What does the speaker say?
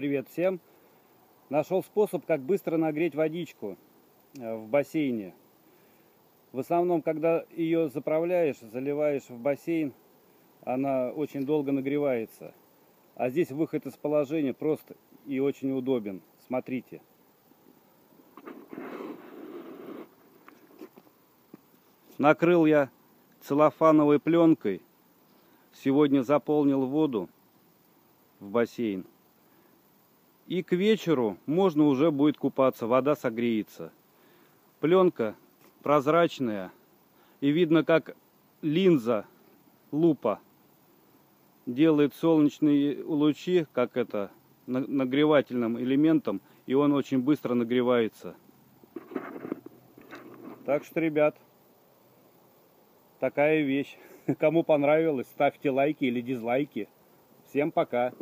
Привет всем! Нашел способ, как быстро нагреть водичку в бассейне. В основном, когда ее заправляешь, заливаешь в бассейн, она очень долго нагревается. А здесь выход из положения прост и очень удобен. Смотрите. Накрыл я целлофановой пленкой. Сегодня заполнил воду в бассейн. И к вечеру можно уже будет купаться, вода согреется. Пленка прозрачная и видно, как линза, лупа делает солнечные лучи, как это, нагревательным элементом, и он очень быстро нагревается. Так что, ребят, такая вещь. Кому понравилось, ставьте лайки или дизлайки. Всем пока!